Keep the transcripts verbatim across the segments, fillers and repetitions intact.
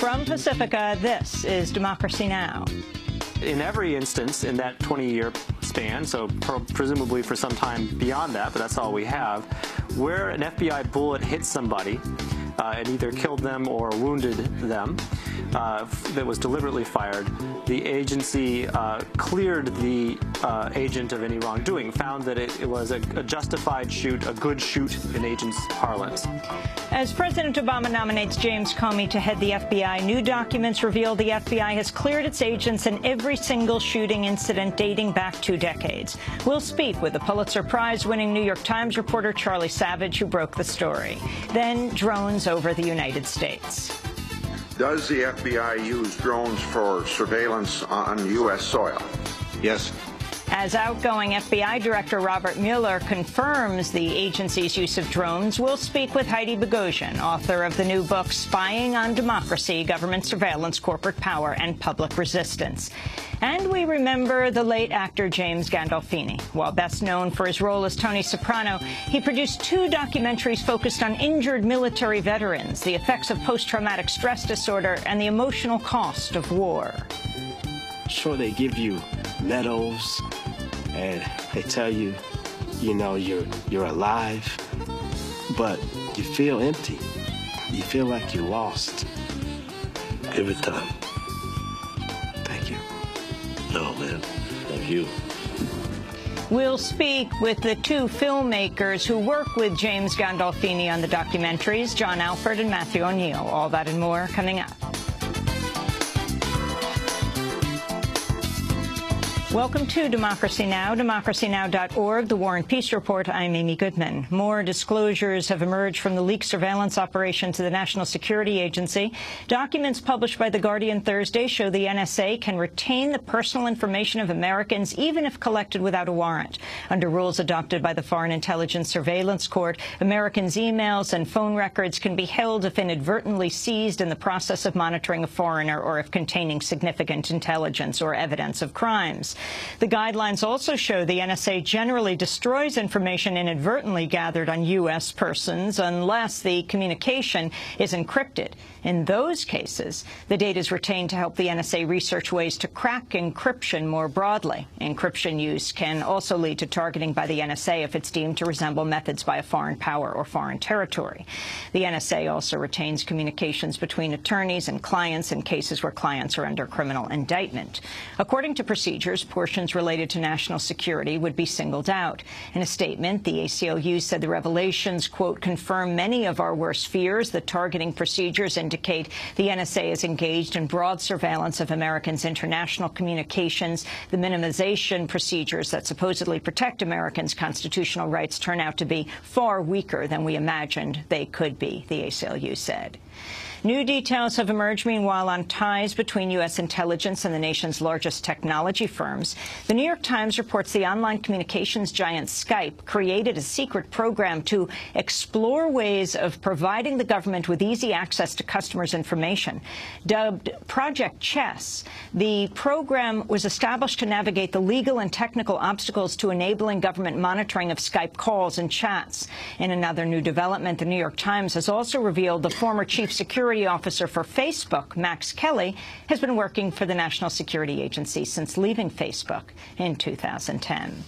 From Pacifica, this is Democracy Now! In every instance in that twenty-year span, so presumably for some time beyond that, but that's all we have, where an F B I bullet hit somebody uh, and either killed them or wounded them, uh, that was deliberately fired, the agency uh, cleared the uh, agent of any wrongdoing, found that it, it was a, a justified shoot, a good shoot in agents' parlance. As President Obama nominates James Comey to head the F B I, new documents reveal the F B I has cleared its agents in every single shooting incident dating back two decades. We'll speak with the Pulitzer Prize-winning New York Times reporter Charlie Savage, who broke the story. Then, drones over the United States. Does the F B I use drones for surveillance on U S soil? Yes. As outgoing F B I Director Robert Mueller confirms the agency's use of drones, we'll speak with Heidi Bogosian, author of the new book, Spying on Democracy, Government Surveillance, Corporate Power, and Public Resistance. And we remember the late actor James Gandolfini. While best known for his role as Tony Soprano, he produced two documentaries focused on injured military veterans, the effects of post-traumatic stress disorder, and the emotional cost of war. Sure, they give you medals, and they tell you, you know, you're, you're alive, but you feel empty. You feel like you're lost. Every time. Thank you. No, man. Thank you. We'll speak with the two filmmakers who work with James Gandolfini on the documentaries, John Alpert and Matthew O'Neill. All that and more coming up. Welcome to Democracy Now!, democracy now dot org, The War and Peace Report. I'm Amy Goodman. More disclosures have emerged from the leaked surveillance operation to the National Security Agency. Documents published by The Guardian Thursday show the N S A can retain the personal information of Americans even if collected without a warrant. Under rules adopted by the Foreign Intelligence Surveillance Court, Americans' emails and phone records can be held if inadvertently seized in the process of monitoring a foreigner or if containing significant intelligence or evidence of crimes. The guidelines also show the N S A generally destroys information inadvertently gathered on U S persons unless the communication is encrypted. In those cases, the data is retained to help the N S A research ways to crack encryption more broadly. Encryption use can also lead to targeting by the N S A if it's deemed to resemble methods by a foreign power or foreign territory. The N S A also retains communications between attorneys and clients in cases where clients are under criminal indictment. According to procedures, portions related to national security would be singled out. In a statement, the A C L U said the revelations, quote, confirm many of our worst fears. The targeting procedures indicate the N S A is engaged in broad surveillance of Americans' international communications. The minimization procedures that supposedly protect Americans' constitutional rights turn out to be far weaker than we imagined they could be, the A C L U said. New details have emerged, meanwhile, on ties between U S intelligence and the nation's largest technology firms. The New York Times reports the online communications giant Skype created a secret program to explore ways of providing the government with easy access to customers' information. Dubbed Project Chess, the program was established to navigate the legal and technical obstacles to enabling government monitoring of Skype calls and chats. In another new development, the New York Times has also revealed the former chief security officer for Facebook, Max Kelly, has been working for the National Security Agency since leaving Facebook in two thousand ten.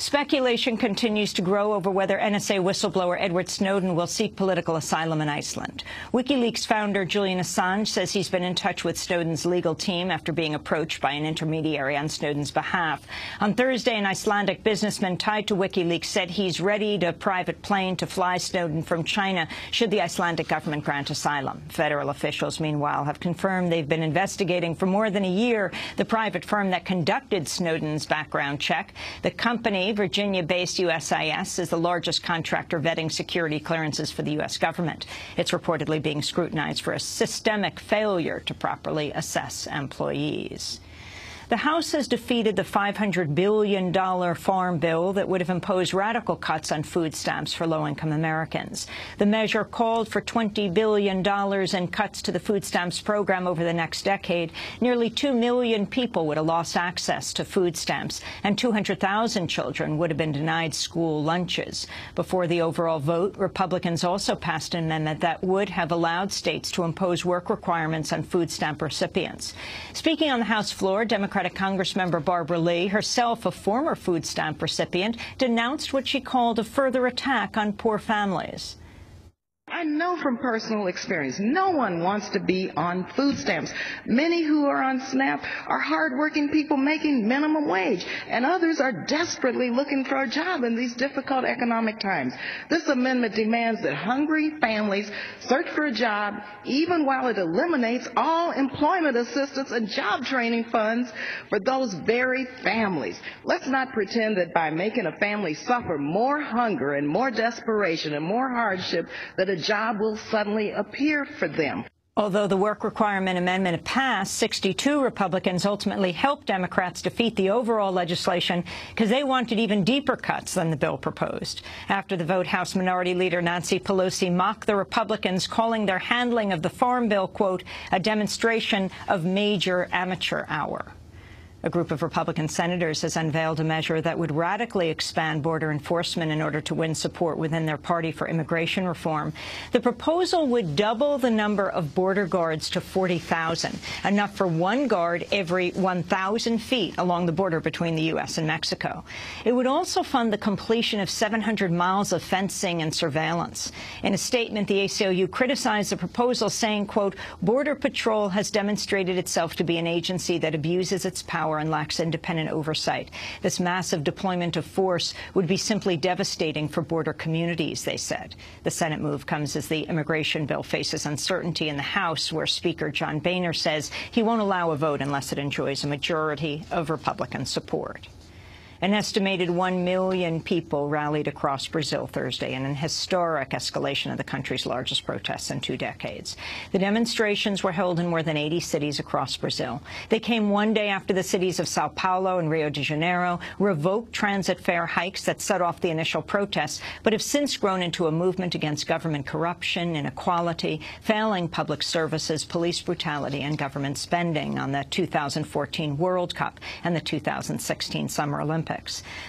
Speculation continues to grow over whether N S A whistleblower Edward Snowden will seek political asylum in Iceland. WikiLeaks founder Julian Assange says he's been in touch with Snowden's legal team after being approached by an intermediary on Snowden's behalf. On Thursday, an Icelandic businessman tied to WikiLeaks said he's ready to private plane to fly Snowden from China should the Icelandic government grant asylum. Federal officials, meanwhile, have confirmed they've been investigating for more than a year the private firm that conducted Snowden's background check. The company, Virginia-based U S I S, is the largest contractor vetting security clearances for the U S government. It's reportedly being scrutinized for a systemic failure to properly assess employees. The House has defeated the five hundred billion dollar farm bill that would have imposed radical cuts on food stamps for low-income Americans. The measure called for twenty billion dollars in cuts to the food stamps program over the next decade. Nearly two million people would have lost access to food stamps, and two hundred thousand children would have been denied school lunches. Before the overall vote, Republicans also passed an amendment that would have allowed states to impose work requirements on food stamp recipients. Speaking on the House floor, Democratic Congressmember Barbara Lee, herself a former food stamp recipient, denounced what she called a further attack on poor families. I know from personal experience, no one wants to be on food stamps. Many who are on SNAP are hardworking people making minimum wage, and others are desperately looking for a job in these difficult economic times. This amendment demands that hungry families search for a job, even while it eliminates all employment assistance and job training funds for those very families. Let's not pretend that by making a family suffer more hunger and more desperation and more hardship, that a A job will suddenly appear for them. Although the work requirement amendment passed, sixty-two Republicans ultimately helped Democrats defeat the overall legislation because they wanted even deeper cuts than the bill proposed. After the vote, House Minority Leader Nancy Pelosi mocked the Republicans, calling their handling of the farm bill, quote, a demonstration of major amateur hour. A group of Republican senators has unveiled a measure that would radically expand border enforcement in order to win support within their party for immigration reform. The proposal would double the number of border guards to forty thousand, enough for one guard every one thousand feet along the border between the U S and Mexico. It would also fund the completion of seven hundred miles of fencing and surveillance. In a statement, the A C L U criticized the proposal, saying, quote, Border Patrol has demonstrated itself to be an agency that abuses its power and lacks independent oversight. This massive deployment of force would be simply devastating for border communities, they said. The Senate move comes as the immigration bill faces uncertainty in the House, where Speaker John Boehner says he won't allow a vote unless it enjoys a majority of Republican support. An estimated one million people rallied across Brazil Thursday in an historic escalation of the country's largest protests in two decades. The demonstrations were held in more than eighty cities across Brazil. They came one day after the cities of Sao Paulo and Rio de Janeiro revoked transit fare hikes that set off the initial protests, but have since grown into a movement against government corruption, inequality, failing public services, police brutality and government spending on the two thousand fourteen World Cup and the two thousand sixteen Summer Olympics.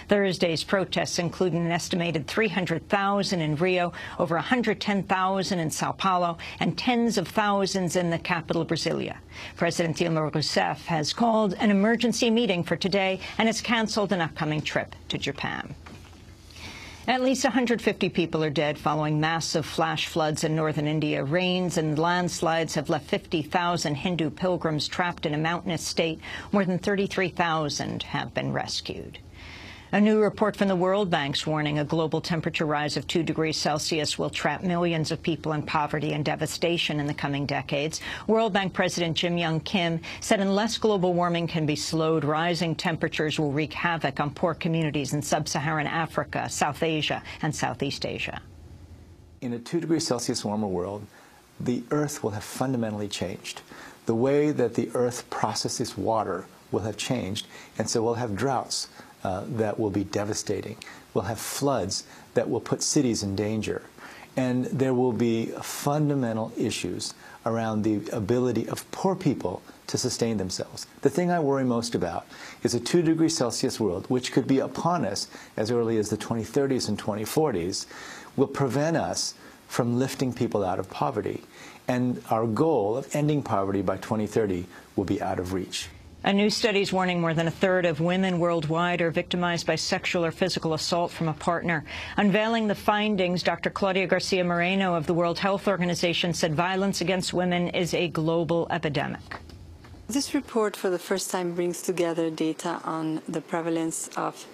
Thursday's protests included an estimated three hundred thousand in Rio, over one hundred ten thousand in Sao Paulo, and tens of thousands in the capital, Brasilia. President Dilma Rousseff has called an emergency meeting for today and has canceled an upcoming trip to Japan. At least one hundred fifty people are dead following massive flash floods in northern India. Rains and landslides have left fifty thousand Hindu pilgrims trapped in a mountainous state. More than thirty-three thousand have been rescued. A new report from the World Bank's warning a global temperature rise of two degrees Celsius will trap millions of people in poverty and devastation in the coming decades. World Bank President Jim Yong Kim said unless global warming can be slowed, rising temperatures will wreak havoc on poor communities in sub-Saharan Africa, South Asia and Southeast Asia. In a two degrees Celsius warmer world, the Earth will have fundamentally changed. The way that the Earth processes water will have changed, and so we'll have droughts. Uh, that will be devastating. We'll have floods that will put cities in danger. And there will be fundamental issues around the ability of poor people to sustain themselves. The thing I worry most about is a two degree Celsius world, which could be upon us as early as the twenty thirties and twenty forties, will prevent us from lifting people out of poverty. And our goal of ending poverty by twenty thirty will be out of reach. A new study is warning more than a third of women worldwide are victimized by sexual or physical assault from a partner. Unveiling the findings, Doctor Claudia Garcia Moreno of the World Health Organization said violence against women is a global epidemic. This report, for the first time, brings together data on the prevalence of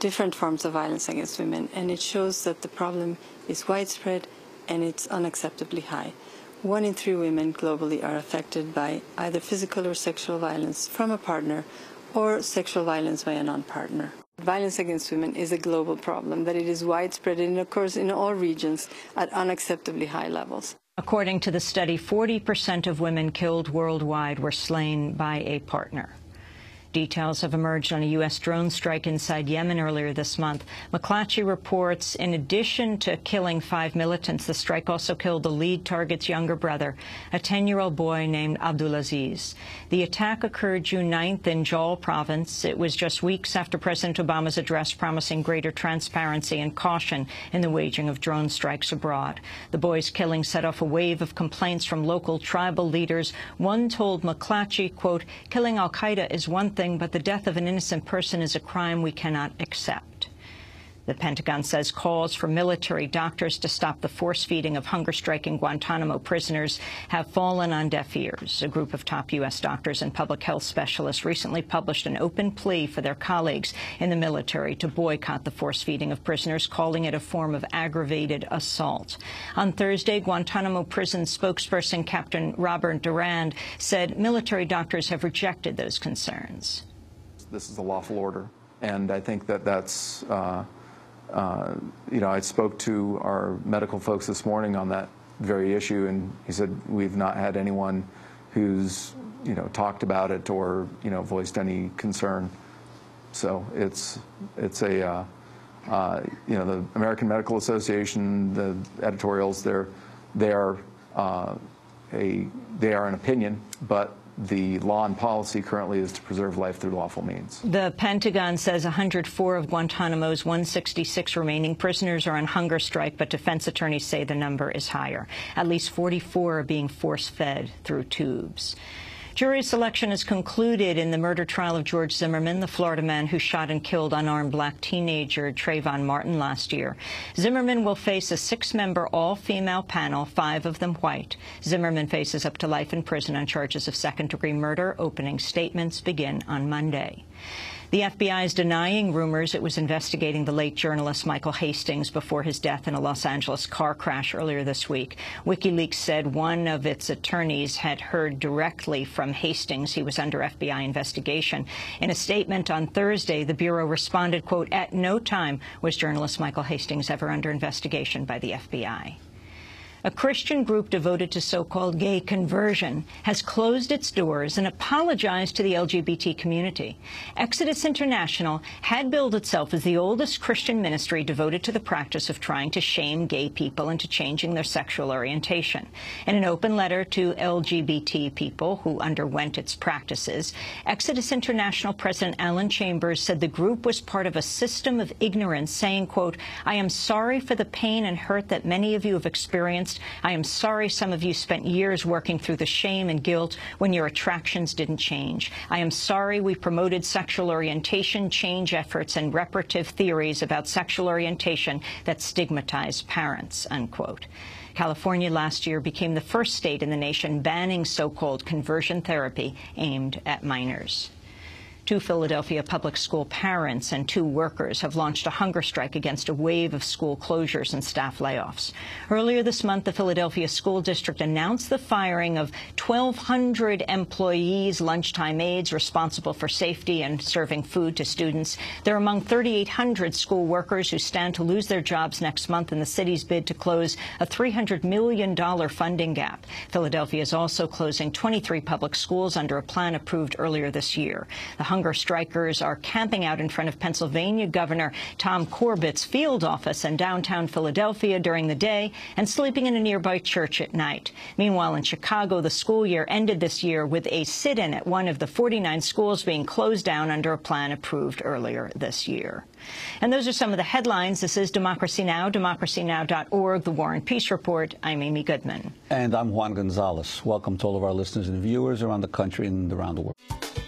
different forms of violence against women, and it shows that the problem is widespread and it's unacceptably high. One in three women globally are affected by either physical or sexual violence from a partner or sexual violence by a non-partner. Violence against women is a global problem, that it is widespread and occurs in all regions at unacceptably high levels. According to the study, forty percent of women killed worldwide were slain by a partner. Details have emerged on a U S drone strike inside Yemen earlier this month. McClatchy reports, in addition to killing five militants, the strike also killed the lead target's younger brother, a ten-year-old boy named Abdulaziz. The attack occurred June ninth in Jawel province. It was just weeks after President Obama's address promising greater transparency and caution in the waging of drone strikes abroad. The boy's killing set off a wave of complaints from local tribal leaders. One told McClatchy, quote, "Killing al-Qaeda is one thing, but the death of an innocent person is a crime we cannot accept." The Pentagon says calls for military doctors to stop the force-feeding of hunger-striking Guantanamo prisoners have fallen on deaf ears. A group of top U S doctors and public health specialists recently published an open plea for their colleagues in the military to boycott the force-feeding of prisoners, calling it a form of aggravated assault. On Thursday, Guantanamo prison spokesperson Captain Robert Durand said military doctors have rejected those concerns. This is a lawful order, and I think that that's— uh Uh, you know, I spoke to our medical folks this morning on that very issue, and he said we've not had anyone who's, you know, talked about it or, you know, voiced any concern. So it's it's a, uh, uh, you know, the American Medical Association, the editorials, they're they are uh, a they are an opinion, but the law and policy currently is to preserve life through lawful means. The Pentagon says one hundred four of Guantanamo's one hundred sixty-six remaining prisoners are on hunger strike, but defense attorneys say the number is higher. At least forty-four are being force-fed through tubes. Jury selection is concluded in the murder trial of George Zimmerman, the Florida man who shot and killed unarmed black teenager Trayvon Martin last year. Zimmerman will face a six-member all-female panel, five of them white. Zimmerman faces up to life in prison on charges of second-degree murder. Opening statements begin on Monday. The F B I is denying rumors it was investigating the late journalist Michael Hastings before his death in a Los Angeles car crash earlier this week. WikiLeaks said one of its attorneys had heard directly from Hastings. He was under F B I investigation. In a statement on Thursday, the Bureau responded, quote, "At no time was journalist Michael Hastings ever under investigation by the F B I." A Christian group devoted to so-called gay conversion has closed its doors and apologized to the L G B T community. Exodus International had billed itself as the oldest Christian ministry devoted to the practice of trying to shame gay people into changing their sexual orientation. In an open letter to L G B T people who underwent its practices, Exodus International President Alan Chambers said the group was part of a system of ignorance, saying, quote, "I am sorry for the pain and hurt that many of you have experienced. I am sorry some of you spent years working through the shame and guilt when your attractions didn't change. I am sorry we promoted sexual orientation change efforts and reparative theories about sexual orientation that stigmatize parents," unquote. California last year became the first state in the nation banning so-called conversion therapy aimed at minors. Two Philadelphia public school parents and two workers have launched a hunger strike against a wave of school closures and staff layoffs. Earlier this month, the Philadelphia School District announced the firing of twelve hundred employees, lunchtime aides responsible for safety and serving food to students. They're among thirty-eight hundred school workers who stand to lose their jobs next month in the city's bid to close a three hundred million dollars funding gap. Philadelphia is also closing twenty-three public schools under a plan approved earlier this year. The hunger strikers are camping out in front of Pennsylvania Governor Tom Corbett's field office in downtown Philadelphia during the day and sleeping in a nearby church at night. Meanwhile, in Chicago, the school year ended this year with a sit-in at one of the forty-nine schools being closed down under a plan approved earlier this year. And those are some of the headlines. This is Democracy Now!, democracy now dot org, The War and Peace Report. I'm Amy Goodman. And I'm Juan Gonzalez. Welcome to all of our listeners and viewers around the country and around the world.